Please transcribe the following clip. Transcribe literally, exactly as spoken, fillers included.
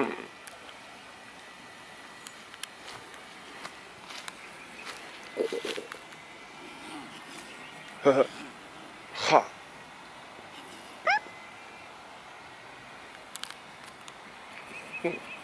Hmm. Ha. Ha. Hmm.